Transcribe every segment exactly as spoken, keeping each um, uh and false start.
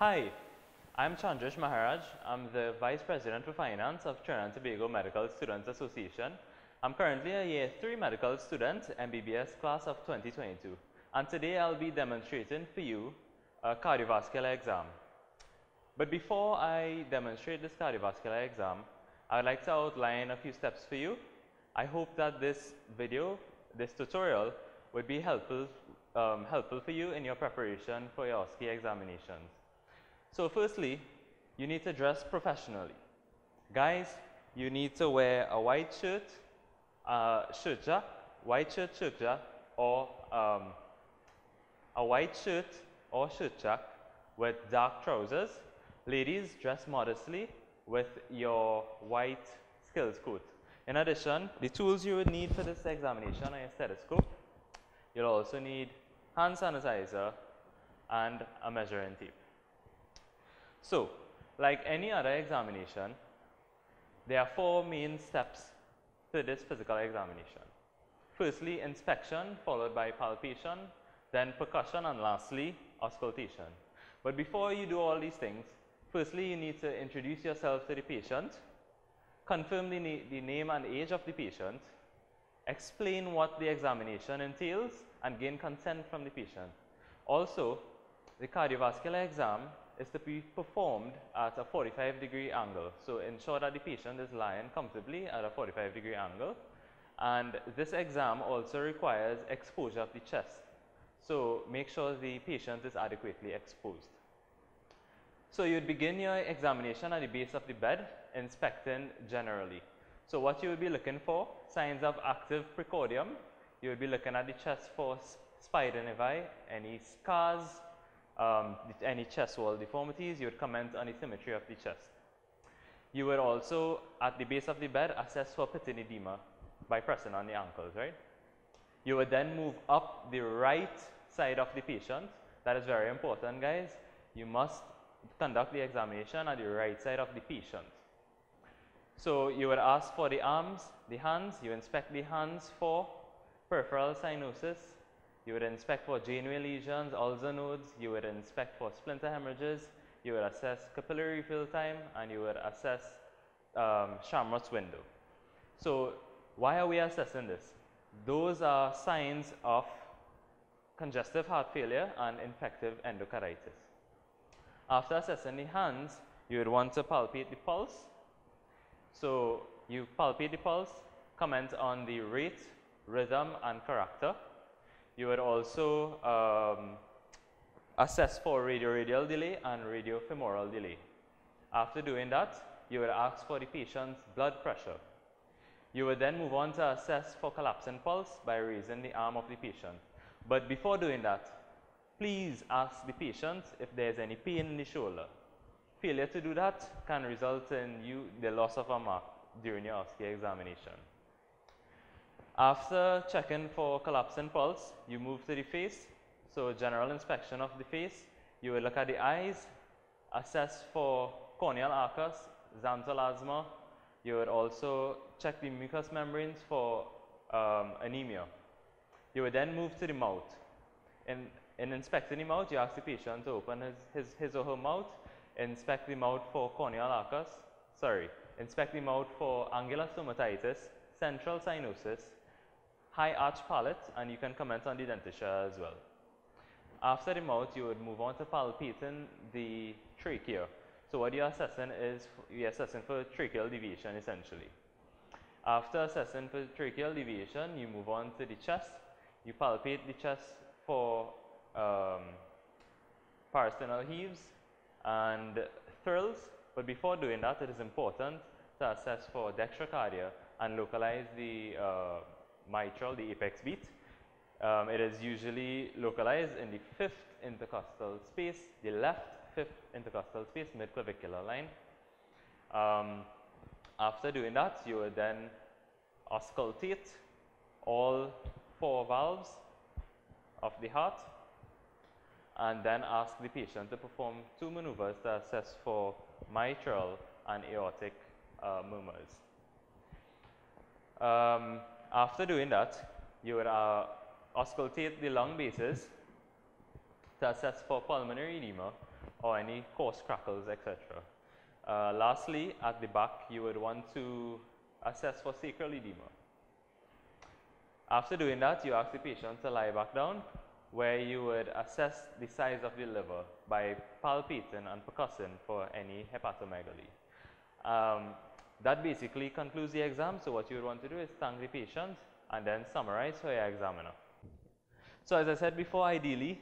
Hi, I'm Chandrish Maharaj. I'm the Vice President for Finance of Trinidad and Tobago Medical Students Association. I'm currently a Year three medical student, M B B S class of twenty twenty-two. And today I'll be demonstrating for you a cardiovascular exam. But before I demonstrate this cardiovascular exam, I'd like to outline a few steps for you. I hope that this video, this tutorial, would be helpful, um, helpful for you in your preparation for your O S C E examinations. So firstly, you need to dress professionally. Guys, you need to wear a white shirt, uh, shirtja, white shirt, shirtja, or um, a white shirt or shirtja with dark trousers. Ladies, dress modestly with your white skills coat. In addition, the tools you would need for this examination are your stethoscope. You'll also need hand sanitizer and a measuring tape. So, like any other examination, there are four main steps to this physical examination. Firstly, inspection, followed by palpation, then percussion, and lastly, auscultation. But before you do all these things, firstly, you need to introduce yourself to the patient, confirm the, na the name and age of the patient, explain what the examination entails, and gain consent from the patient. Also, the cardiovascular exam is to be performed at a forty-five degree angle. So ensure that the patient is lying comfortably at a forty-five degree angle. And this exam also requires exposure of the chest. So make sure the patient is adequately exposed. So you'd begin your examination at the base of the bed, inspecting generally. So what you would be looking for, signs of active precordium. You would be looking at the chest for spider nevi, any scars, Um, any chest wall deformities. You would comment on the symmetry of the chest. You would also, at the base of the bed, assess for pterygium by pressing on the ankles, right? You would then move up the right side of the patient. That is very important, guys. You must conduct the examination at the right side of the patient. So you would ask for the arms, the hands. You inspect the hands for peripheral cyanosis. You would inspect for Janeway lesions, Osler's nodes. You would inspect for splinter hemorrhages. You would assess capillary fill time, and you would assess um, Schamroth's window. So why are we assessing this? Those are signs of congestive heart failure and infective endocarditis. After assessing the hands, you would want to palpate the pulse. So you palpate the pulse, comment on the rate, rhythm, and character. You would also um, assess for radioradial delay and radiofemoral delay. After doing that, you would ask for the patient's blood pressure. You would then move on to assess for collapsing pulse by raising the arm of the patient. But before doing that, please ask the patient if there is any pain in the shoulder. Failure to do that can result in you, the loss of a mark during your O S C E examination. After checking for collapsing pulse, you move to the face. So general inspection of the face. You will look at the eyes, assess for corneal arcus, xanthelasma. You would also check the mucous membranes for um, anemia. You would then move to the mouth. In, in inspecting the mouth, you ask the patient to open his, his, his or her mouth. Inspect the mouth for corneal arcus. Sorry, inspect the mouth for angular stomatitis, central cyanosis, high arch palate, and you can comment on the dentisha as well. After the mouth, you would move on to palpating the trachea. So what you're assessing is, you're assessing for tracheal deviation essentially. After assessing for tracheal deviation, you move on to the chest. You palpate the chest for um, parasternal heaves and thrills, but before doing that, it is important to assess for dextrocardia and localize the uh, mitral, the apex beat. Um, it is usually localized in the fifth intercostal space, the left fifth intercostal space, midclavicular line. Um, after doing that, you will then auscultate all four valves of the heart and then ask the patient to perform two maneuvers to assess for mitral and aortic uh, murmurs. Um, After doing that, you would uh, auscultate the lung bases to assess for pulmonary edema or any coarse crackles, et cetera. Uh, lastly, at the back, you would want to assess for sacral edema. After doing that, you ask the patient to lie back down, where you would assess the size of the liver by palpating and percussing for any hepatomegaly. Um, that basically concludes the exam. So what you would want to do is thank the patient and then summarize for your examiner. So as I said before, ideally,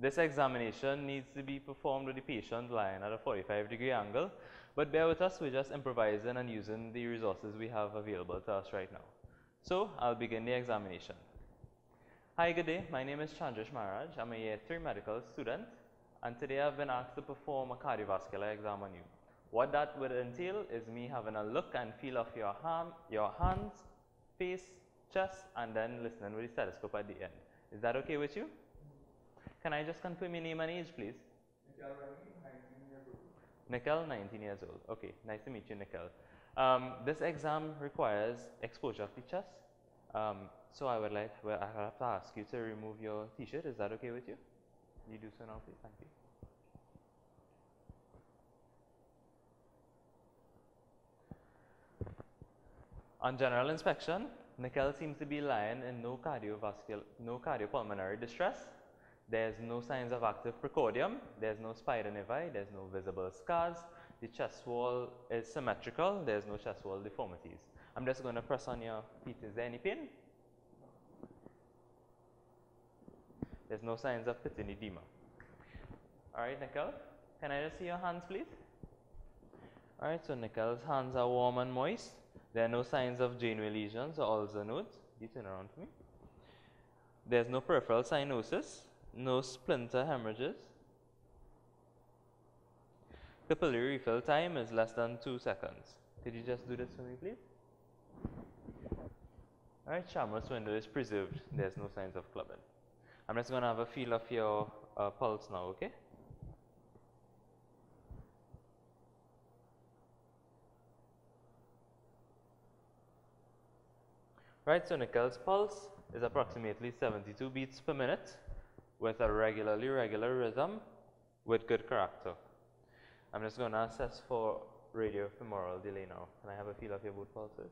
this examination needs to be performed with the patient lying at a forty-five degree angle, but bear with us, we're just improvising and using the resources we have available to us right now. So I'll begin the examination. Hi, good day. My name is Chandrish Maharaj. I'm a year three medical student, and today I've been asked to perform a cardiovascular exam on you. What that would entail is me having a look and feel of your arm, your hands, face, chest, and then listening with the stethoscope at the end. Is that okay with you? Can I just confirm your name and age, please? Nikhil, nineteen years old. Okay, nice to meet you, Nikhil. Um, this exam requires exposure of the chest, um, so I would like, well, I have to ask you to remove your t-shirt. Is that okay with you? Can you do so now, please? Thank you. On general inspection, Nikhil seems to be lying in no cardiovascular, no cardiopulmonary distress. There's no signs of active precordium. There's no spider nevi. There's no visible scars. The chest wall is symmetrical. There's no chest wall deformities. I'm just going to press on your feet. Is there any pain? There's no signs of pitting edema. All right, Nikhil, can I just see your hands, please? All right, so Nikhil's hands are warm and moist. There are no signs of Janeway lesions or Osler's nodes. You turn around to me. There's no peripheral cyanosis, no splinter hemorrhages. Capillary refill time is less than two seconds. Could you just do this for me, please? All right, Schamroth's window is preserved. There's no signs of clubbing. I'm just going to have a feel of your uh, pulse now, okay? Right, so Nikhil's pulse is approximately seventy-two beats per minute with a regularly regular rhythm with good character. I'm just going to assess for radiofemoral delay now. Can I have a feel of your both pulses?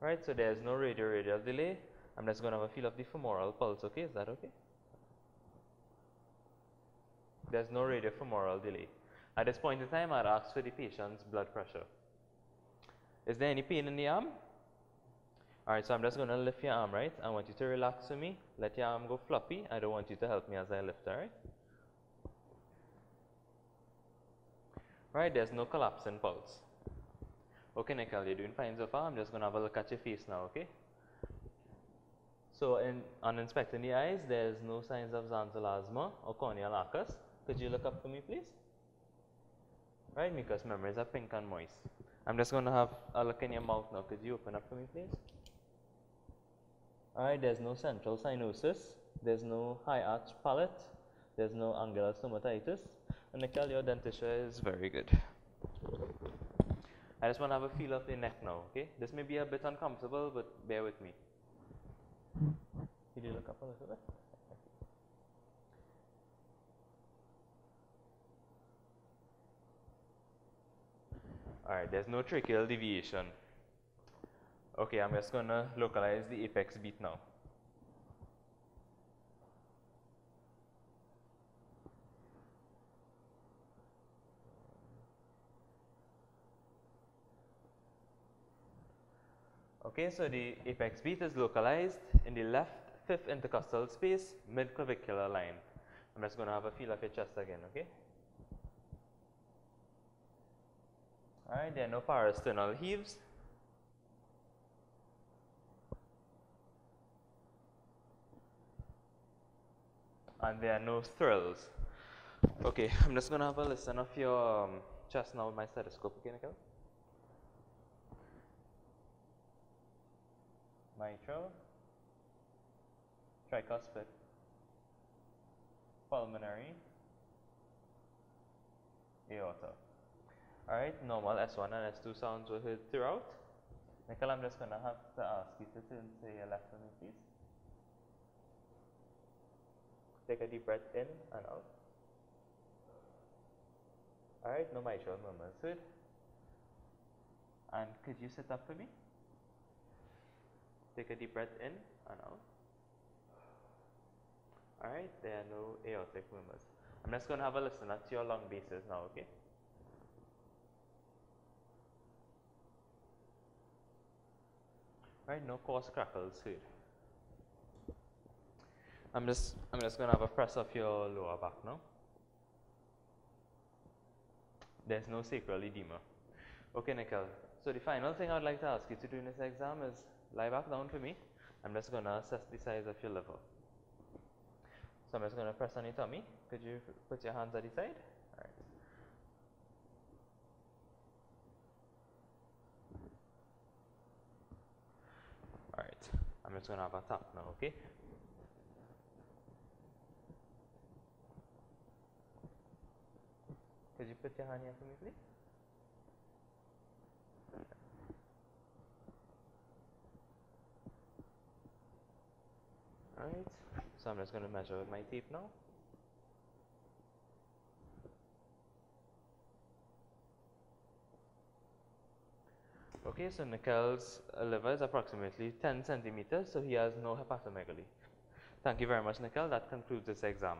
Right, so there's no radioradial delay. I'm just going to have a feel of the femoral pulse, okay? Is that okay? There's no radiofemoral delay. At this point in time, I'd ask for the patient's blood pressure. Is there any pain in the arm? All right, so I'm just going to lift your arm, right? I want you to relax with me. Let your arm go floppy. I don't want you to help me as I lift, all right? All right, there's no collapsing pulse. Okay, Nikhil, you're doing fine so far. I'm just going to have a look at your face now, okay? So in, on inspecting the eyes, there's no signs of xanthelasma or corneal arcus. Could you look up for me, please? All right, mucous membranes are pink and moist. I'm just going to have a look in your mouth now. Could you open up for me, please? All right, there's no central cyanosis. There's no high arch palate. There's no angular stomatitis. And Nikhil, your dentisure is very good. I just want to have a feel of the neck now, okay? This may be a bit uncomfortable, but bear with me. Could you look up a little bit? All right, there's no tracheal deviation. Okay, I'm just going to localize the apex beat now. Okay, so the apex beat is localized in the left fifth intercostal space, mid-clavicular line. I'm just going to have a feel of your chest again, okay? All right, there are no parasternal heaves. And there are no thrills. Okay, I'm just going to have a listen of your um, chest now with my stethoscope, okay, Nikhil? Mitral, tricuspid, pulmonary, aorta. All right, normal S one and S two sounds were heard throughout. Nikhil, I'm just going to have to ask you to turn to your left hand, please. Take a deep breath in and out. Alright, now my shoulder number sit. And could you sit up for me? Take a deep breath in and out. Alright, there are no aortic murmurs. I'm just going to have a listen at your lung bases now, okay? Alright, no coarse crackles here. I'm just, I'm just going to have a press of your lower back now. There's no sacral edema. Okay, Nikhil. So the final thing I would like to ask you to do in this exam is lie back down for me. I'm just going to assess the size of your liver. So I'm just going to press on your tummy. Could you put your hands at the side? All right. All right. I'm just going to have a tap now, okay? Could you put your hand here for me, please? Alright, so I'm just going to measure with my tape now. Okay, so Nikhil's liver is approximately ten centimeters, so he has no hepatomegaly. Thank you very much, Nikhil. That concludes this exam.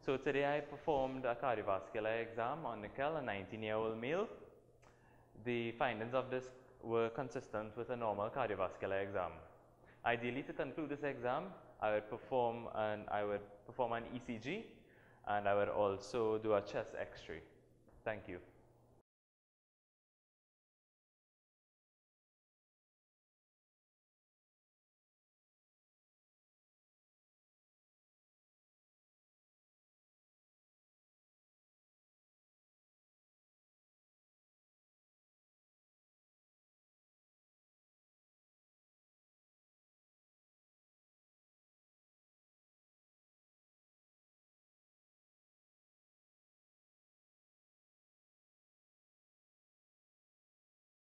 So today I performed a cardiovascular exam on Nikhil, a nineteen-year-old male. The findings of this were consistent with a normal cardiovascular exam. Ideally, to conclude this exam, I would perform an, I would perform an E C G, and I would also do a chest X-ray. Thank you.